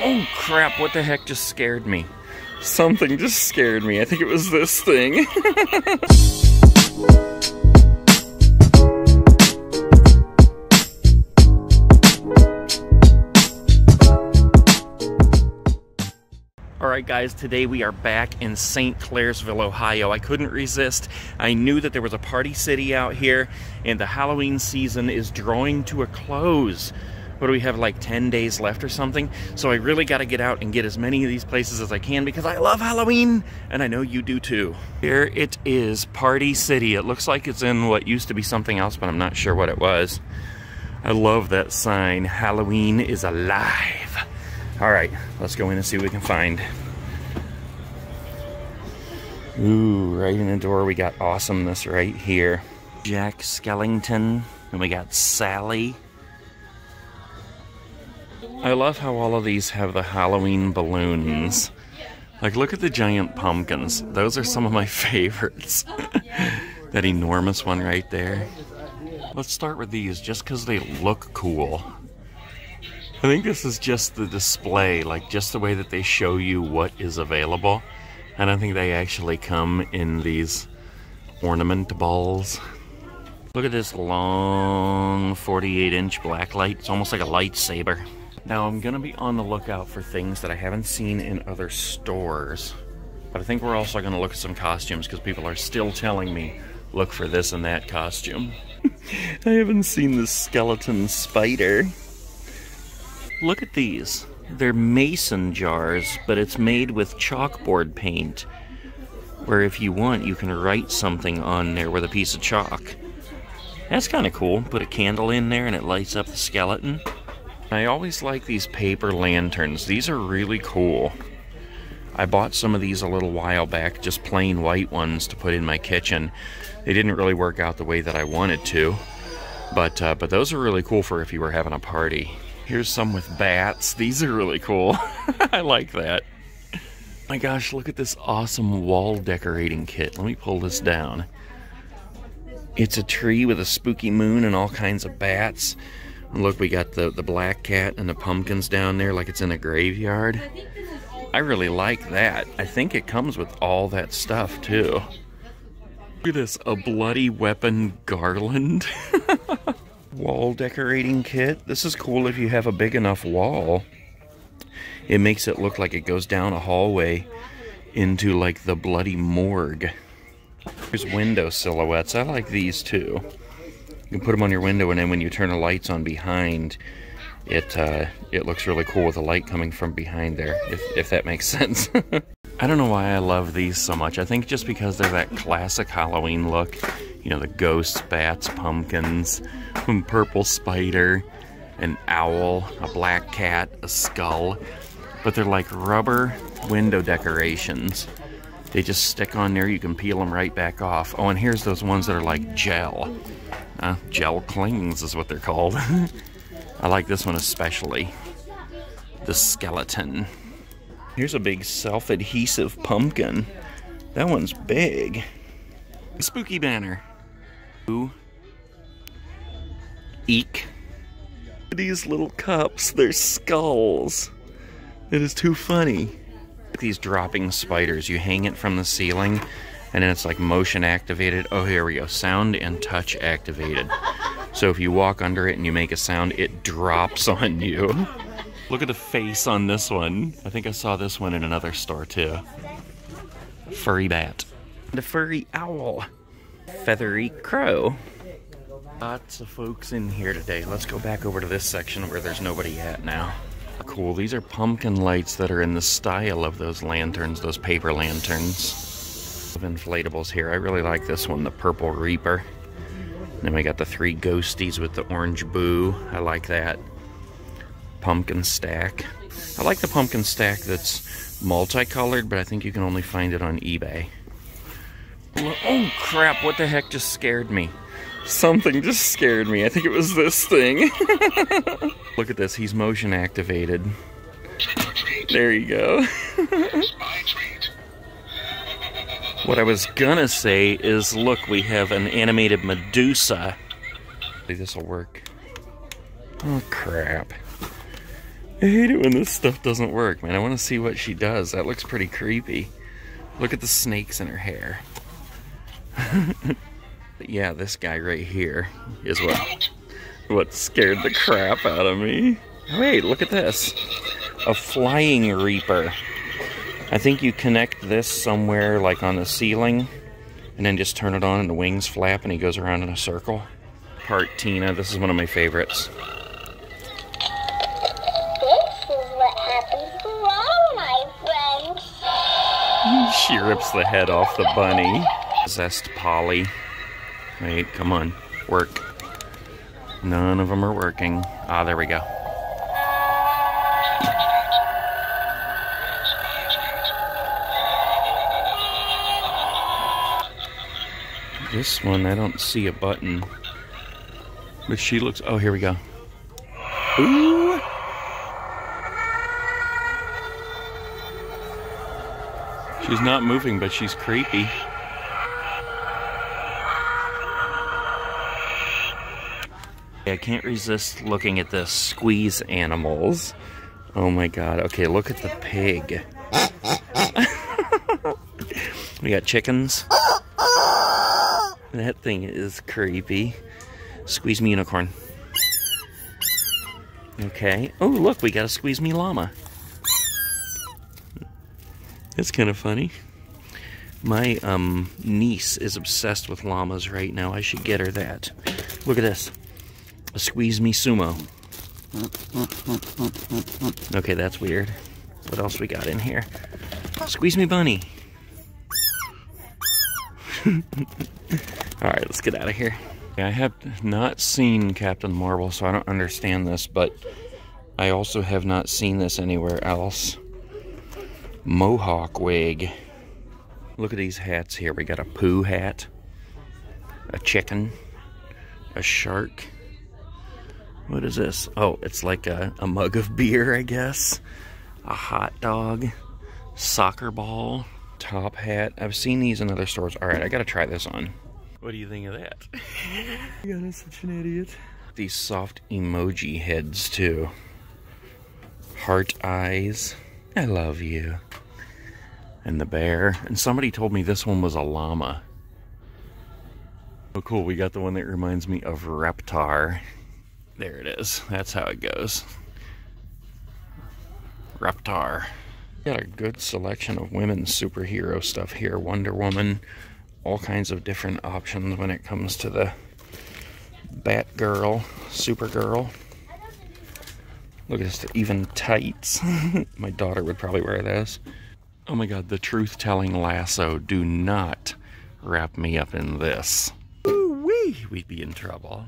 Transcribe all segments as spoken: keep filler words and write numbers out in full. Oh crap, what the heck just scared me? Something just scared me. I think it was this thing. Alright guys, today we are back in Saint Clairsville, Ohio. I couldn't resist. I knew that there was a Party City out here, and the Halloween season is drawing to a close. What do we have, like ten days left or something? So I really got to get out and get as many of these places as I can because I love Halloween, and I know you do too. Here it is, Party City. It looks like it's in what used to be something else, but I'm not sure what it was. I love that sign, Halloween is alive. Alright, let's go in and see what we can find. Ooh, right in the door we got awesomeness right here. Jack Skellington, and we got Sally. I love how all of these have the Halloween balloons. Like, look at the giant pumpkins. Those are some of my favorites. That enormous one right there. Let's start with these just because they look cool. I think this is just the display, like just the way that they show you what is available. I don't think they actually come in these ornament balls. Look at this long forty-eight inch black light. It's almost like a lightsaber. Now I'm gonna be on the lookout for things that I haven't seen in other stores. But I think we're also gonna look at some costumes because people are still telling me, look for this and that costume. I haven't seen this skeleton spider. Look at these. They're mason jars, but it's made with chalkboard paint, where if you want, you can write something on there with a piece of chalk. That's kind of cool. Put a candle in there and it lights up the skeleton. I always like these paper lanterns. These are really cool. I bought some of these a little while back, just plain white ones to put in my kitchen. They didn't really work out the way that I wanted to, but, uh, but those are really cool for if you were having a party. Here's some with bats. These are really cool. I like that. My gosh, look at this awesome wall decorating kit. Let me pull this down. It's a tree with a spooky moon and all kinds of bats. And look, we got the, the black cat and the pumpkins down there like it's in a graveyard. I really like that. I think it comes with all that stuff too. Look at this, a bloody weapon garland. Wall decorating kit. This is cool if you have a big enough wall. It makes it look like it goes down a hallway into like the bloody morgue. Here's window silhouettes. I like these too. You can put them on your window, and then when you turn the lights on behind, it uh, it looks really cool with the light coming from behind there, if, if that makes sense. I don't know why I love these so much. I think just because they're that classic Halloween look. You know, the ghosts, bats, pumpkins, a purple spider, an owl, a black cat, a skull. But they're like rubber window decorations. They just stick on there. You can peel them right back off. Oh, and here's those ones that are like gel. Uh, gel clings is what they're called. I like this one especially. The skeleton. Here's a big self-adhesive pumpkin. That one's big. A spooky banner. Ooh. Eek. These little cups, they're skulls. It is too funny. These dropping spiders, you hang it from the ceiling and then it's like motion activated. Oh, here we go. Sound and touch activated. So if you walk under it and you make a sound, it drops on you. Look at the face on this one. I think I saw this one in another store too. Furry bat. The furry owl. Feathery crow. Lots of folks in here today. Let's go back over to this section where there's nobody at now. Cool, these are pumpkin lights that are in the style of those lanterns, those paper lanterns. Of inflatables here. I really like this one, the Purple Reaper. And then we got the three ghosties with the orange boo. I like that. Pumpkin stack. I like the pumpkin stack that's multicolored, but I think you can only find it on eBay. Oh crap, what the heck just scared me? Something just scared me. I think it was this thing. Look at this, he's motion activated. There you go. What I was gonna say is, look, we have an animated Medusa. This'll work. Oh crap. I hate it when this stuff doesn't work, man. I want to see what she does. That looks pretty creepy. Look at the snakes in her hair. But yeah, this guy right here is what what scared the crap out of me. Wait, look at this. A flying reaper. I think you connect this somewhere, like on the ceiling, and then just turn it on and the wings flap and he goes around in a circle. Part Tina, this is one of my favorites. This is what happens to all my friends. She rips the head off the bunny. Possessed Polly. Wait, come on, work. None of them are working. Ah, there we go. This one, I don't see a button. But she looks... Oh, here we go. Ooh! She's not moving, but she's creepy. I can't resist looking at the squeeze animals. Oh my god. Okay, look at the pig. We got chickens. That thing is creepy. Squeeze me unicorn. Okay. Oh, look, we got a squeeze me llama. That's kind of funny. My um, niece is obsessed with llamas right now. I should get her that. Look at this. A squeeze me sumo. Okay, that's weird. What else we got in here? Squeeze me bunny. All right, let's get out of here. I have not seen Captain Marvel, so I don't understand this, but I also have not seen this anywhere else. Mohawk wig. Look at these hats here. We got a poo hat, a chicken, a shark. What is this? Oh, it's like a, a mug of beer, I guess. A hot dog, soccer ball, top hat. I've seen these in other stores. All right, I gotta try this on. What do you think of that? God, I'm such an idiot. These soft emoji heads, too. Heart eyes. I love you. And the bear. And somebody told me this one was a llama. Oh, cool. We got the one that reminds me of Reptar. There it is. That's how it goes. Reptar. Got a good selection of women's superhero stuff here. Wonder Woman. All kinds of different options when it comes to the Batgirl, Supergirl. Look at this, even tights. My daughter would probably wear this. Oh my god, the truth-telling lasso. Do not wrap me up in this. Ooh-wee, we'd be in trouble.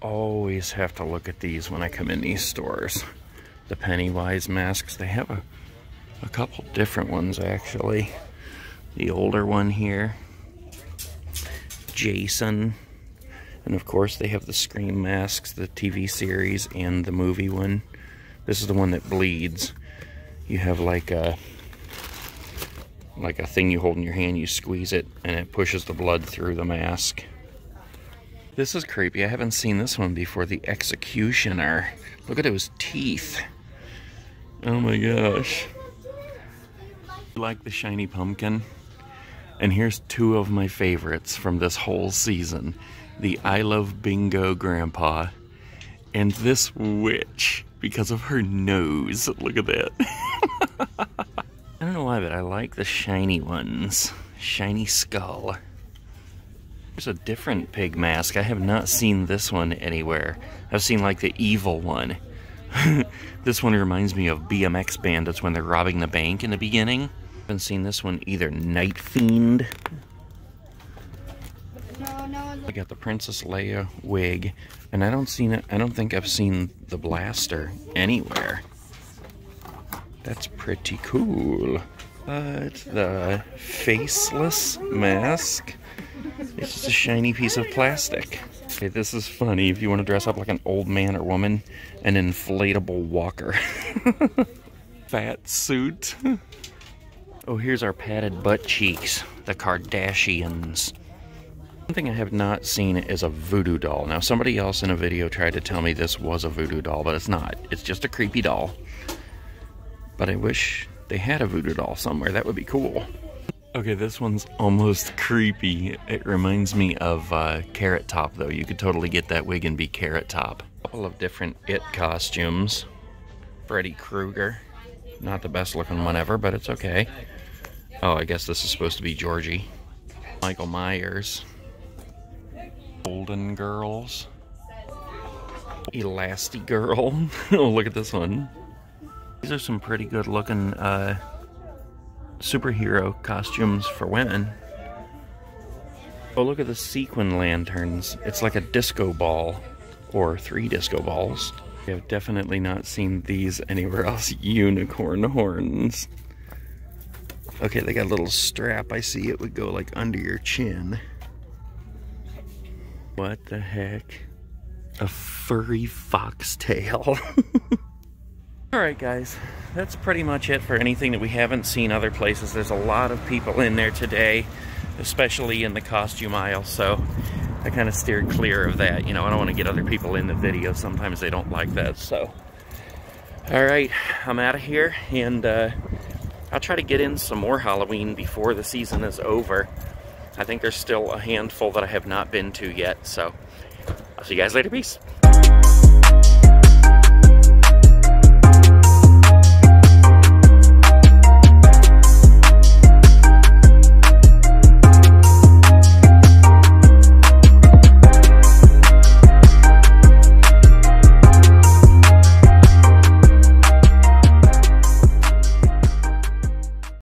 Always have to look at these when I come in these stores. The Pennywise masks, they have a, a couple different ones actually. The older one here. Jason, and of course they have the Scream masks, the T V series and the movie one. This is the one that bleeds. You have like a like a thing you hold in your hand, you squeeze it and it pushes the blood through the mask. This is creepy. I haven't seen this one before. The Executioner. Look at those teeth. Oh my gosh. Like the shiny pumpkin. And here's two of my favorites from this whole season. The I Love Bingo Grandpa and this witch because of her nose. Look at that. I don't know why, but I like the shiny ones. Shiny skull. There's a different pig mask. I have not seen this one anywhere. I've seen like the evil one. This one reminds me of B M X Bandits when they're robbing the bank in the beginning. Haven't seen this one either. Night Fiend. No, no, I got the Princess Leia wig, and I don't seen it. I don't think I've seen the blaster anywhere. That's pretty cool. But the faceless mask. It's just a shiny piece of plastic. Okay, this is funny. If you want to dress up like an old man or woman, an inflatable walker. Fat suit. Oh, here's our padded butt cheeks, the Kardashians. One thing I have not seen is a voodoo doll. Now, somebody else in a video tried to tell me this was a voodoo doll, but it's not. It's just a creepy doll. But I wish they had a voodoo doll somewhere. That would be cool. Okay, this one's almost creepy. It reminds me of uh, Carrot Top, though. You could totally get that wig and be Carrot Top. A couple of different It costumes. Freddy Krueger. Not the best looking one ever, but it's okay. Oh, I guess this is supposed to be Georgie. Michael Myers. Golden Girls. Elastigirl. Oh, look at this one. These are some pretty good looking uh, superhero costumes for women. Oh, look at the sequin lanterns. It's like a disco ball, or three disco balls. We have definitely not seen these anywhere else. Unicorn horns. Okay, they got a little strap. I see it would go like under your chin. What the heck? A furry foxtail. Alright guys, that's pretty much it for anything that we haven't seen other places. There's a lot of people in there today, especially in the costume aisle, so I kind of steered clear of that. You know, I don't want to get other people in the video. Sometimes they don't like that, so. Alright, I'm out of here, and uh, I'll try to get in some more Halloween before the season is over. I think there's still a handful that I have not been to yet, so I'll see you guys later. Peace.